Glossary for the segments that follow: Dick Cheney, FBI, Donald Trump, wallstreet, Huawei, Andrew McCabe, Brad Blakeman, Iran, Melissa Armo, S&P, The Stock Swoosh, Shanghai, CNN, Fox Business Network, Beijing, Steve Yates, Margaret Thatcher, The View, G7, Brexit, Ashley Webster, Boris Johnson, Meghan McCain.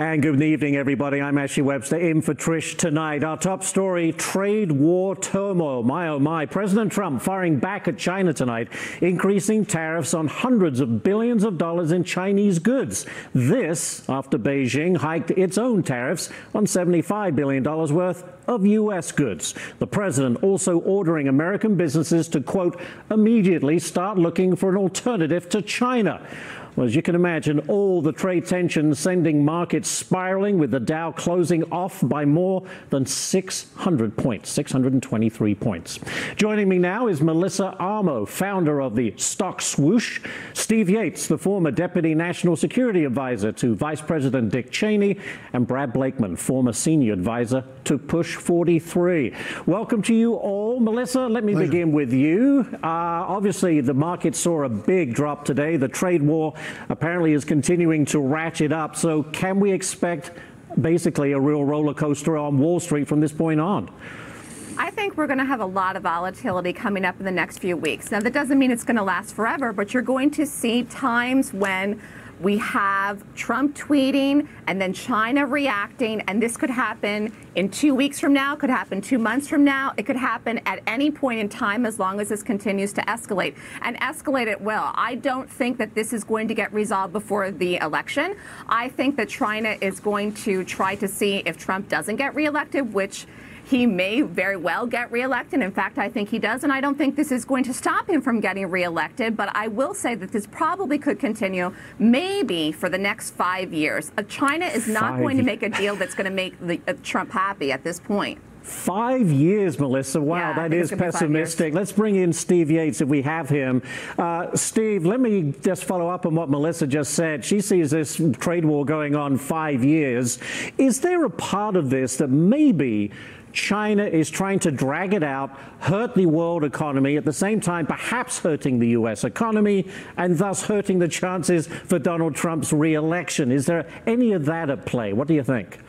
And good evening, everybody. I'm Ashley Webster, in for Trish tonight. Our top story, trade war turmoil. My, oh, my. President Trump firing back at China tonight, increasing tariffs on hundreds of billions of dollars in Chinese goods. This after Beijing hiked its own tariffs on $75 billion worth of U.S. goods. The president also ordering American businesses to, quote, immediately start looking for an alternative to China. Well, as you can imagine, all the trade tensions sending markets spiraling, with the Dow closing off by more than 600 points, 623 points. Joining me now is Melissa Armo, founder of The Stock Swoosh, Steve Yates, the former Deputy National Security Advisor to Vice President Dick Cheney, and Brad Blakeman, former Senior Advisor to Push 43. Welcome to you all. Melissa, let me begin with you. Obviously, the market saw a big drop today. The trade war apparently is continuing to ratchet up. So can we expect basically a real roller coaster on Wall Street from this point on? I think we're going to have a lot of volatility coming up in the next few weeks. Now, that doesn't mean it's going to last forever, but you're going to see times when we have Trump tweeting and then China reacting, and this could happen in 2 weeks from now, could happen 2 months from now. It could happen at any point in time as long as this continues to escalate, and escalate it will. I don't think that this is going to get resolved before the election. I think that China is going to try to see if Trump doesn't get reelected, which he may very well get reelected. In fact, I think he does, and I don't think this is going to stop him from getting reelected. But I will say that this probably could continue maybe for the next 5 years. China is not going to make a deal that's going to make the, Trump happy at this point. 5 years, Melissa. Wow, yeah, that is pessimistic. Let's bring in Steve Yates if we have him. Steve, let me just follow up on what Melissa just said. She sees this trade war going on 5 years. Is there a part of this that maybe China is trying to drag it out, hurt the world economy, at the same time perhaps hurting the U.S. economy and thus hurting the chances for Donald Trump's re-election? Is there any of that at play? What do you think?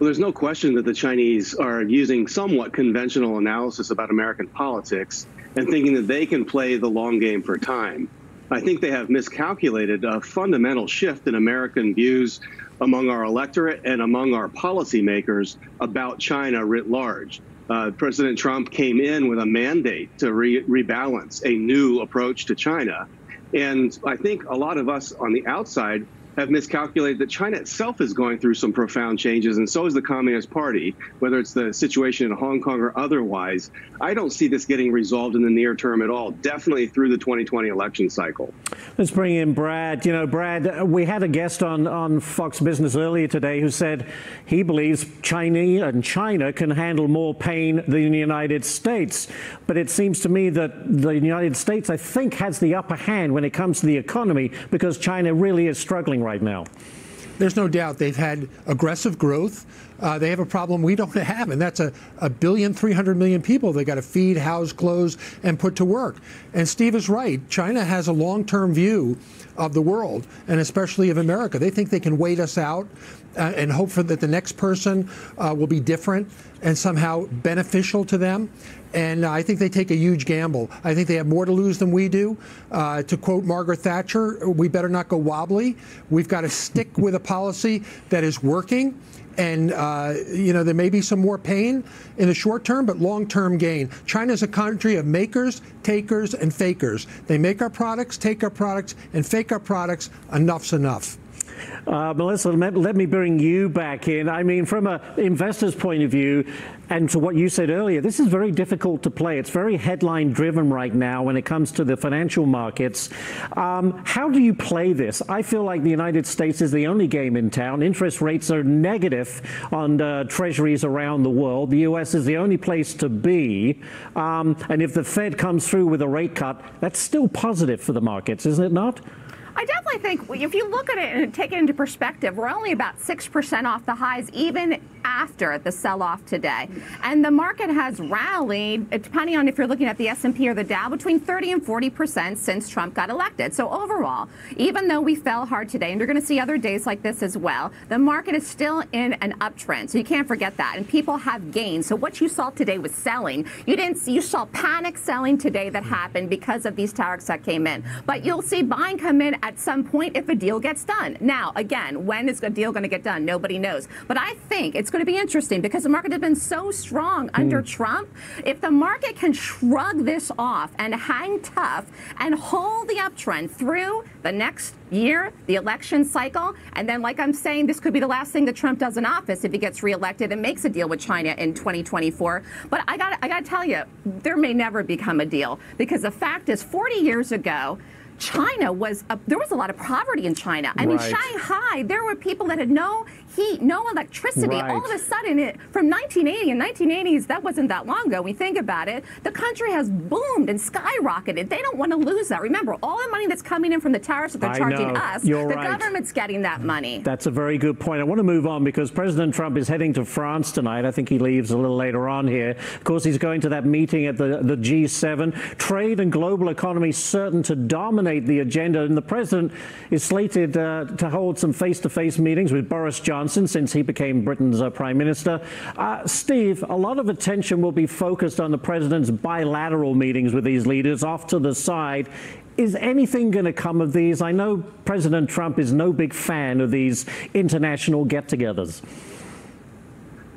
Well, there's no question that the Chinese are using somewhat conventional analysis about American politics and thinking that they can play the long game for time. I think they have miscalculated a fundamental shift in American views among our electorate and among our policymakers about China writ large. President Trump came in with a mandate to rebalance a new approach to China. And I think a lot of us on the outside have miscalculated that China itself is going through some profound changes, and so is the Communist Party, whether it's the situation in Hong Kong or otherwise. I don't see this getting resolved in the near term at all, definitely through the 2020 election cycle. Let's bring in Brad. You know, Brad, we had a guest on Fox Business earlier today who said he believes China can handle more pain than the United States. But it seems to me that the United States, I think, has the upper hand when it comes to the economy, because China really is struggling right now. There's no doubt they've had aggressive growth. They have a problem we don't have, and that's a 1,300,000,000 people they got to feed, house, clothe, and put to work. And Steve is right. China has a long-term view of the world, and especially of America. They think they can wait us out and hope for that the next person will be different and somehow beneficial to them. And I think they take a huge gamble. I think they have more to lose than we do. To quote Margaret Thatcher, we better not go wobbly. We've got to stick with a policy that is working. And, you know, there may be some more pain in the short term, but long-term gain. China's a country of makers, takers, and fakers. They make our products, take our products, and fake our products. Enough's enough. Melissa, let me bring you back in. I mean, from an investor's point of view, and to what you said earlier, this is very difficult to play. It's very headline-driven right now when it comes to the financial markets. How do you play this? I feel like the United States is the only game in town. Interest rates are negative on treasuries around the world. The U.S. is the only place to be. And if the Fed comes through with a rate cut, that's still positive for the markets, isn't it not? I definitely think if you look at it and take it into perspective, we're only about 6% off the highs, even after the sell-off today. And the market has rallied, depending on if you're looking at the S&P or the Dow, between 30 and 40% since Trump got elected. So overall, even though we fell hard today, and you're going to see other days like this as well, the market is still in an uptrend. So you can't forget that. And people have gained. So what you saw today was selling. You didn't see, you saw panic selling today that happened because of these tariffs that came in. But you'll see buying come in at some point if a deal gets done. Now, again, when is a deal going to get done? Nobody knows. But I think it's going to be interesting because the market has been so strong under Trump. If the market can shrug this off and hang tough and hold the uptrend through the next year, the election cycle, and then, like I'm saying, this could be the last thing that Trump does in office if he gets reelected and makes a deal with China in 2024. But I got to tell you, there may never become a deal, because the fact is 40 years ago, China was, there was a lot of poverty in China. I mean, Shanghai, there were people that had no heat, no electricity. All of a sudden, from 1980 and 1980s, that wasn't that long ago. We think about it. The country has boomed and skyrocketed. They don't want to lose that. Remember, all the money that's coming in from the tariffs that they're charging us, the government's getting that money. That's a very good point. I want to move on because President Trump is heading to France tonight. I think he leaves a little later on here. Of course, he's going to that meeting at the G7. Trade and global economy certain to dominate the agenda, and the president is slated to hold some face-to-face meetings with Boris Johnson since he became Britain's prime minister. Steve, a lot of attention will be focused on the president's bilateral meetings with these leaders off to the side. Is anything going to come of these? I know President Trump is no big fan of these international get-togethers.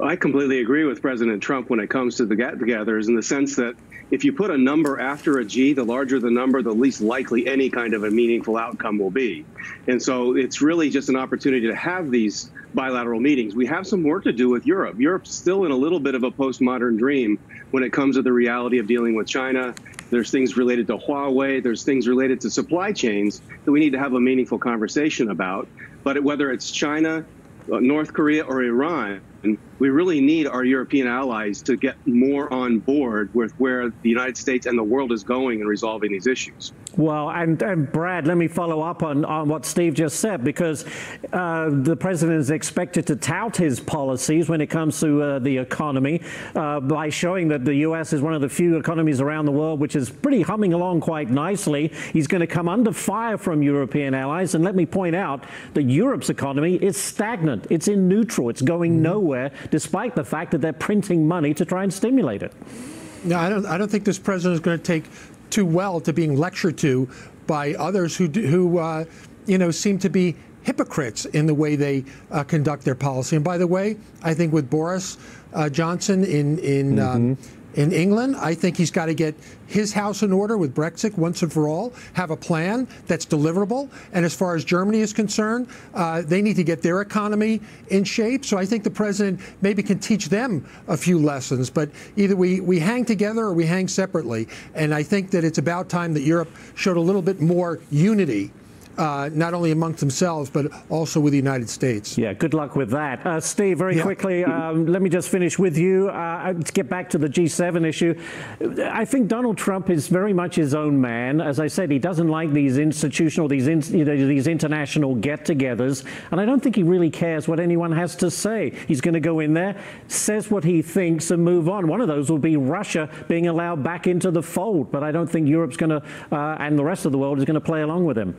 I completely agree with President Trump when it comes to the get-togethers, in the sense that if you put a number after a G, the larger the number, the least likely any kind of a meaningful outcome will be. And so it's really just an opportunity to have these bilateral meetings. We have some work to do with Europe. Europe's still in a little bit of a postmodern dream when it comes to the reality of dealing with China. There's things related to Huawei. There's things related to supply chains that we need to have a meaningful conversation about. But whether it's China, North Korea, or Iran, and we really need our European allies to get more on board with where the United States and the world is going in resolving these issues. Well, and Brad, let me follow up on what Steve just said, because the president is expected to tout his policies when it comes to the economy by showing that the U.S. is one of the few economies around the world which is pretty humming along quite nicely. He's going to come under fire from European allies. And let me point out that Europe's economy is stagnant. It's in neutral. It's going nowhere, despite the fact that they're printing money to try and stimulate it. No, I don't think this president is going to take too well to being lectured to by others who you know, seem to be hypocrites in the way they conduct their policy. And by the way, I think with Boris Johnson in England, I think he's got to get his house in order with Brexit once and for all, have a plan that's deliverable. And as far as Germany is concerned, they need to get their economy in shape. So I think the president maybe can teach them a few lessons. But either we hang together or we hang separately. And I think that it's about time that Europe showed a little bit more unity, not only amongst themselves, but also with the United States. Yeah, good luck with that. Steve, very quickly, let me just finish with you. To get back to the G7 issue, I think Donald Trump is very much his own man. As I said, he doesn't like these institutional, these international get-togethers, and I don't think he really cares what anyone has to say. He's going to go in there, says what he thinks, and move on. One of those will be Russia being allowed back into the fold, but I don't think Europe's going to, and the rest of the world is going to play along with him.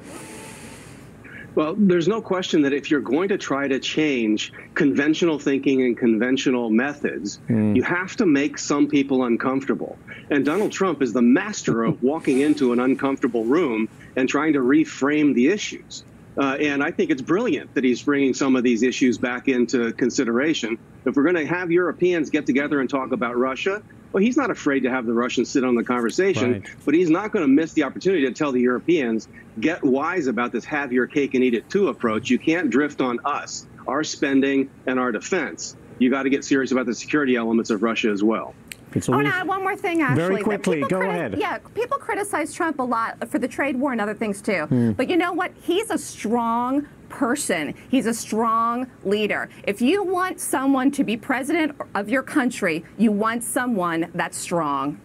Well, there's no question that if you're going to try to change conventional thinking and conventional methods, you have to make some people uncomfortable. And Donald Trump is the master of walking into an uncomfortable room and trying to reframe the issues. And I think it's brilliant that he's bringing some of these issues back into consideration. If we're going to have Europeans get together and talk about Russia, well, he's not afraid to have the Russians sit on the conversation, but he's not going to miss the opportunity to tell the Europeans, get wise about this have your cake and eat it too approach. You can't drift on us, our spending and our defense. You got to get serious about the security elements of Russia as well. I want to add one more thing, Ashley. Very quickly, go ahead. Yeah, people criticize Trump a lot for the trade war and other things, too. But you know what? He's a strong person. He's a strong leader. If you want someone to be president of your country, you want someone that's strong.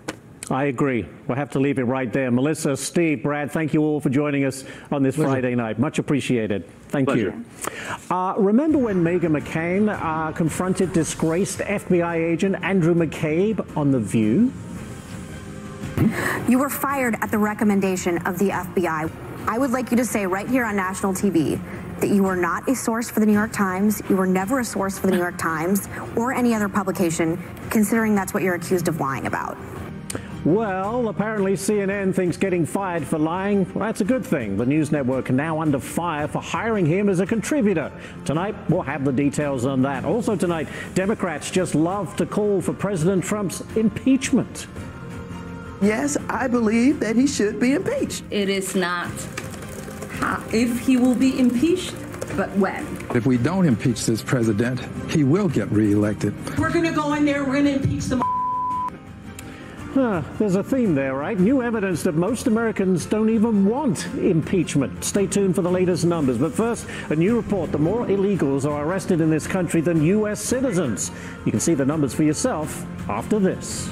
I agree. We'll have to leave it right there. Melissa, Steve, Brad, thank you all for joining us on this Friday night. Much appreciated. Thank you. Remember when Meghan McCain confronted disgraced FBI agent Andrew McCabe on The View? You were fired at the recommendation of the FBI. I would like you to say right here on national TV that you were not a source for the New York Times. You were never a source for the New York Times or any other publication, considering that's what you're accused of lying about. Well, apparently CNN thinks getting fired for lying, well, that's a good thing. The news network now under fire for hiring him as a contributor. Tonight, we'll have the details on that. Also tonight, Democrats just love to call for President Trump's impeachment. Yes, I believe that he should be impeached. It is not if he will be impeached, but when. If we don't impeach this president, he will get reelected. We're going to go in there, we're going to impeach them. There's a theme there, right? New evidence that most Americans don't even want impeachment. Stay tuned for the latest numbers. But first, a new report that more illegals are arrested in this country than U.S. citizens. You can see the numbers for yourself after this.